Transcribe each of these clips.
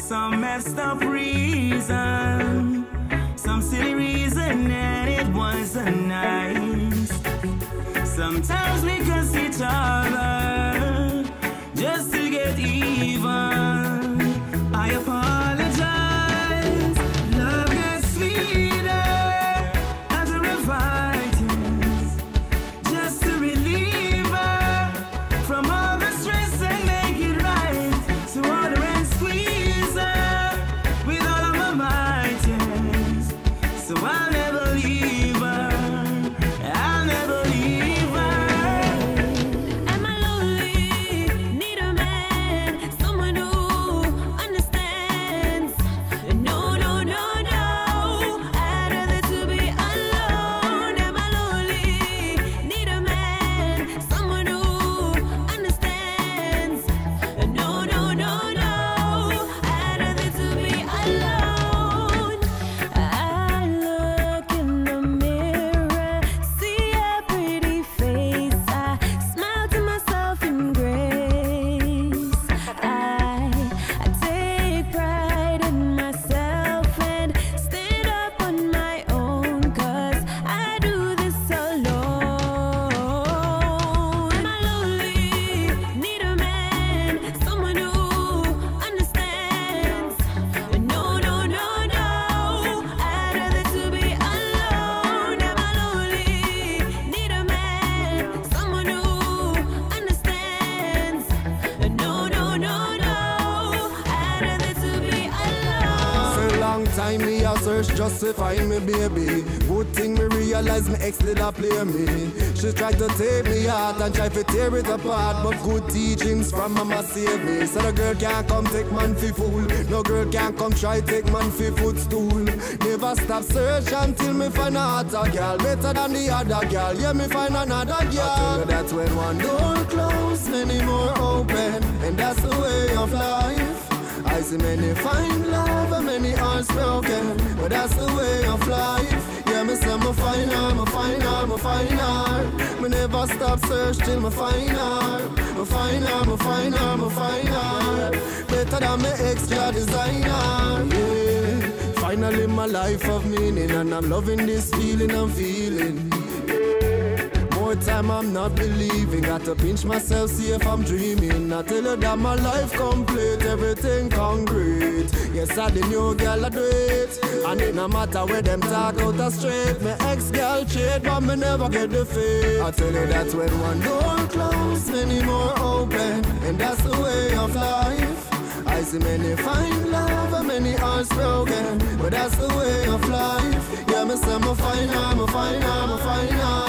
Some messed up reason, some silly reason, and it wasn't nice. Sometimes we cuss each other just to get even. I apologize. Love gets sweeter after a fight, just to relieve her from all the stress and make it right. So all the so I'll never leave her, I'll never leave her. Am I lonely? Need a man, someone who understands. No, no, no, no, I'd rather to be alone. Am I lonely? Need a man, someone who understands. No, no, no, no, I'd rather to be alone. Time me a search just to find me baby. Good thing me realize me ex did a play me. She tried to take me out and try to tear it apart, but good teachings from mama saved me. So the girl can't come take man fi fool, no girl can't come try take man fi footstool. Never stop search until me find a hotter girl, better than the other girl. Yeah, me find another girl. I tell you that when one door closed, many more open, and that's the way of life. I see many find love and many are broken, but that's the way of life. Yeah, me say me find her, me find her, me find her. Me never stop search till me find her, me find her, me find her, me find her. Better than me extra designer, yeah. Finally my life of meaning, and I'm loving this feeling I'm feeling. Time I'm not believing, got to pinch myself, see if I'm dreaming. I tell you that my life complete, everything concrete. Yes, I the new girl I do it, and it no matter where them talk out the straight. My ex-girl cheat, but me never get the fate. I tell you that when one door closed, many more open, and that's the way of life. I see many find love and many hearts broken, but that's the way of life. Yeah, me say me find her, me find her, me find her.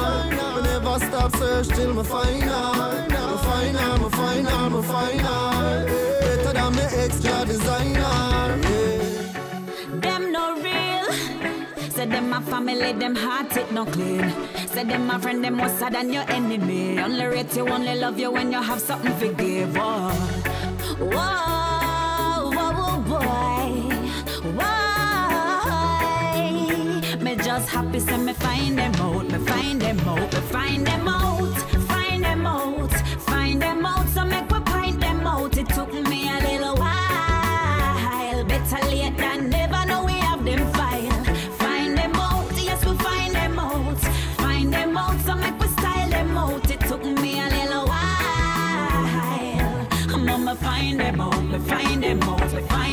Me never stop search till me find her, me find her, me find her, me find her. Better than me extra designer, yeah. Them no real. Say them my family, them heart it no clean. Say them my friend, them more sad than your enemy. Only rate you, only love you when you have something to give. Whoa, whoa. Happy say me find them out, me find them out, me find them out, find them out, find them out. So make me find them out. It took me a little while. Better late than never. Know we have them file. Find them out, yes we find them out, find them out. So make we style them out. It took me a little while. Mama find them out, me find them out, me find.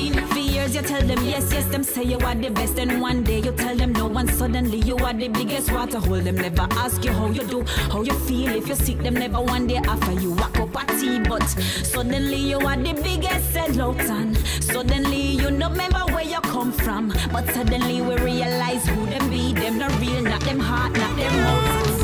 You tell them yes, yes, them say you are the best, and one day you tell them no, and suddenly you are the biggest water hole. Them never ask you how you do, how you feel, if you sick, them never one day after you walk up a tea, but suddenly you are the biggest sellout. Suddenly you don't remember where you come from, but suddenly we realize who them be. Them not real, not them heart, not them mouth.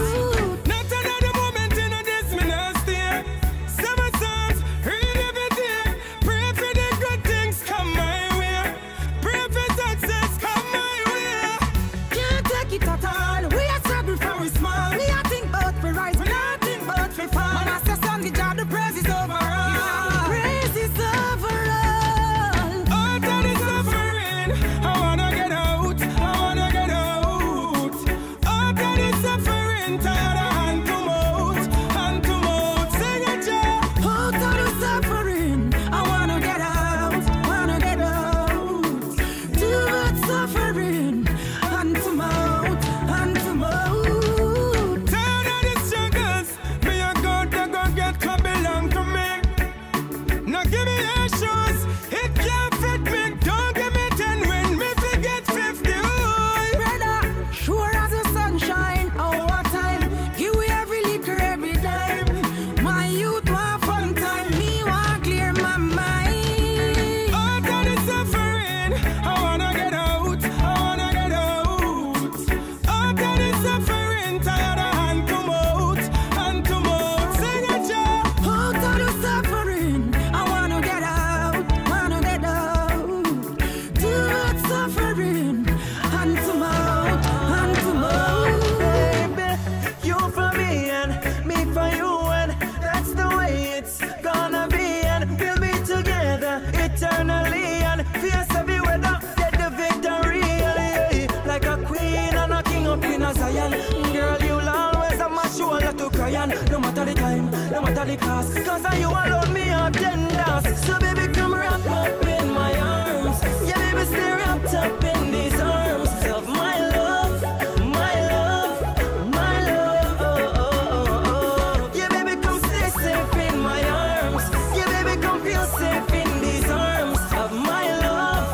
No matter the time, no matter the cost, cause you alone me up tenders. So baby come wrap up in my arms. Yeah baby stay wrapped up in these arms of my love, my love, my love. Oh, oh, oh, oh. Yeah baby come stay safe in my arms. Yeah baby come feel safe in these arms of my love,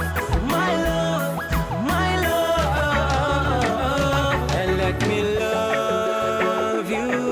my love, my love. Oh, oh, oh. And let me love you.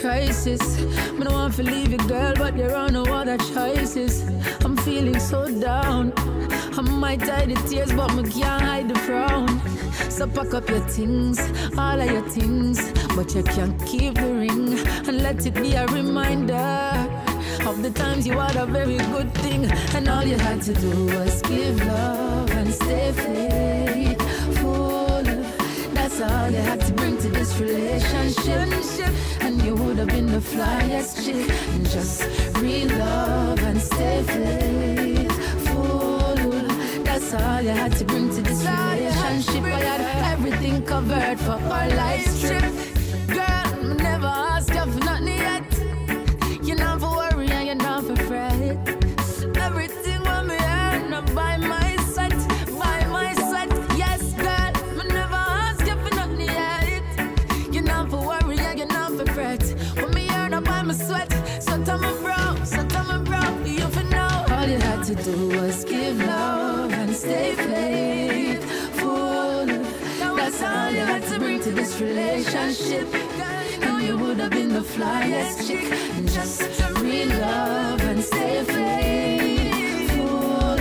Crisis. I don't want to leave you, girl, but there are no other choices. I'm feeling so down. I might hide the tears, but I can't hide the frown. So pack up your things, all of your things, but you can't keep the ring. And let it be a reminder of the times you had a very good thing, and all you had to do was give love and stay faithful. That's all you had to bring to this relationship, and you would have been the flyest chick. And just re-love and stay faithful. That's all you had to bring to this relationship. I had everything covered for our life's trip. Girl, I never ask you for nothing yet. You're not for worry and you're not for fret. Everything when me earn, I buy my set, buy my set. Yes, girl, I never ask you for nothing yet. You're not for worry. When me earn up by my sweat, so tell me bro, so tell me bro, you for know. All you had to do was give love and stay faithful. That's all you had to bring to this relationship, and you would have been the flyest chick. And just real love and stay faithful.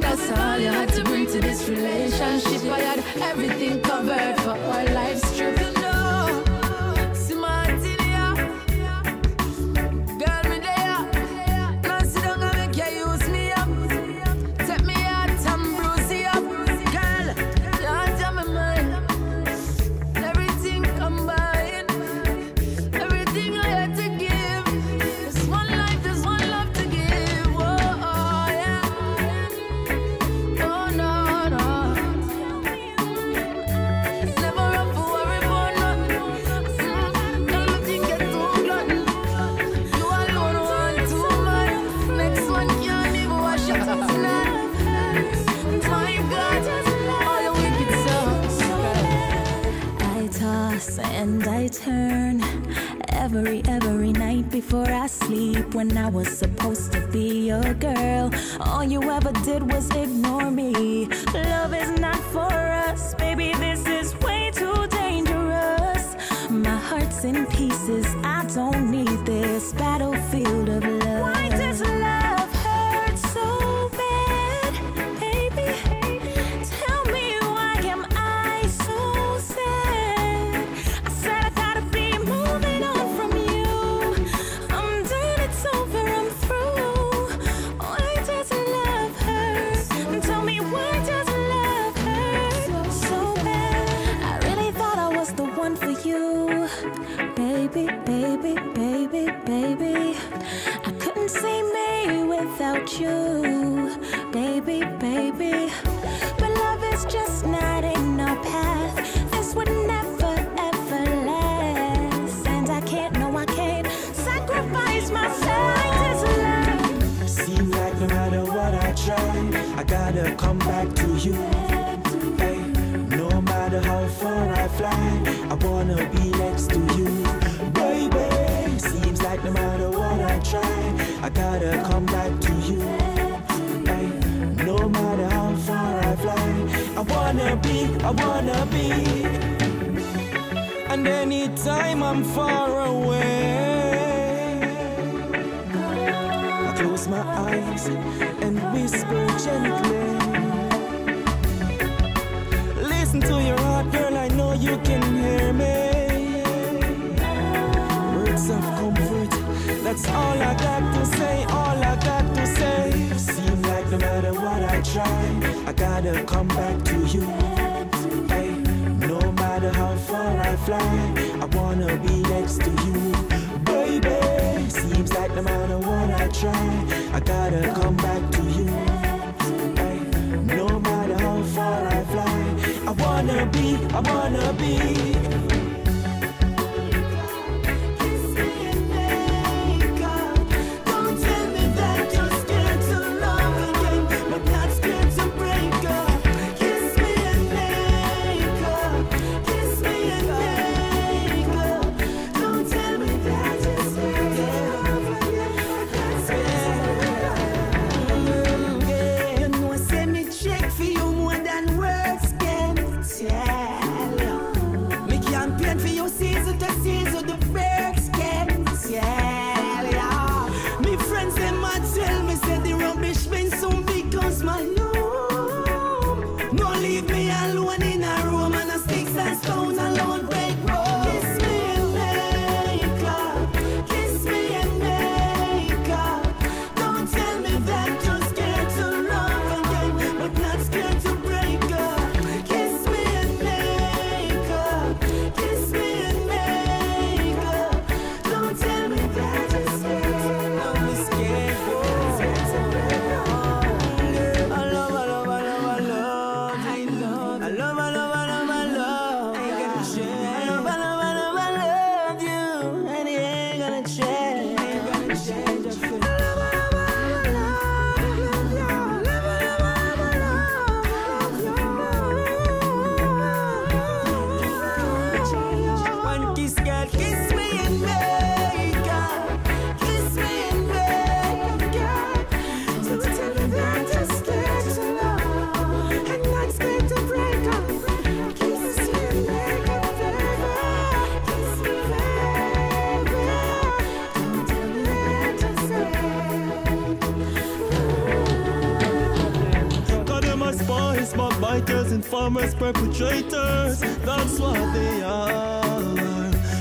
That's all you had to bring to this relationship. I had everything covered for our life's trip. discovery every night before I sleep. When I was supposed to be your girl, all you ever did was ignore me. Love is not for us, baby, this is way too dangerous. My heart's in pieces, I don't need this battlefield of love. Why does love hurt so bad, baby? Tell me, why am I so sad? I said I gotta be moving on from you. I'm done, it's over, I'm through. Why does love hurt? Tell me, why does love hurt so bad? I really thought I was the one for you, baby, baby, baby, baby. I couldn't see me without you, baby, baby. But love is just not in our path. This would never, ever last. And I can't, no, I can't sacrifice myself. Seems like no matter what I try, I gotta come back to you. Hey, no matter how far I fly, I wanna be next to you, baby. Seems like no matter what I try, I gotta come back to you. Hey, no matter how far I fly, I wanna be. And anytime I'm far away, I close my eyes and whisper gently. Listen to your heart, girl, I know you can hear me. Words of comfort, that's all I got to say, all I got to say. Seems like no matter what I try, I gotta come back to you. Hey, no matter how far I fly, I wanna be next to you, baby. Seems like no matter what I try, I gotta come back to you. Hey, no matter how far I fly, I wanna be. Bikers and farmers, perpetrators, that's what they are.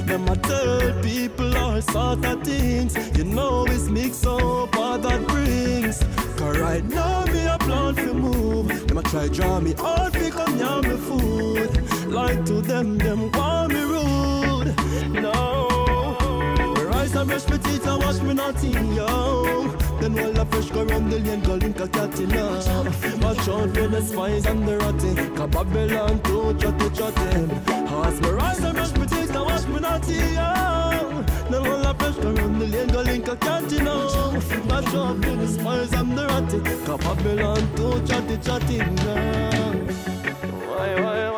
Them a tell people all sort of things, you know it's mixed up all that brings. Cause right now me a plan to move, them a try draw me out fi come near me food. Like to them want me rude, no. Rise and brush me teeth and wash me nothing, yo. Then while I fresh go round the lane, calling Cacatina. Watch out for the spies and the rotting, cause Babylon too chatty. As me rise and brush my teeth and wash me naughty, yo. Then while I fresh go round the lane, calling Cacatina. Watch out for the spies and the rotting, cause Babylon too chatty, why?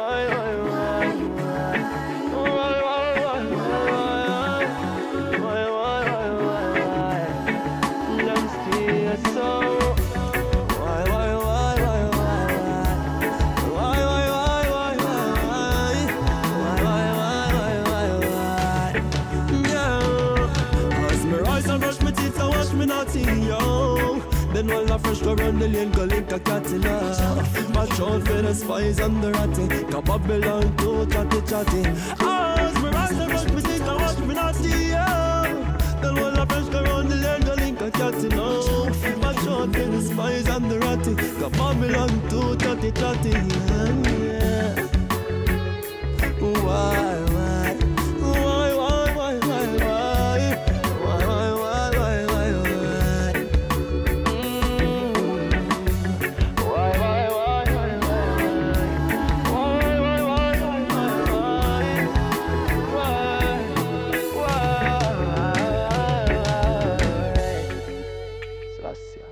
Mandalien Galinka Katila, Machon Venice spies on the ratty, Kababila to Chatty Chatty. As we rise and rush, we think I watch me not see. The world of French around the land Galinka Katila, Machon Venice spies on the ratty, Kababila to Chatty Chatty. Gracias.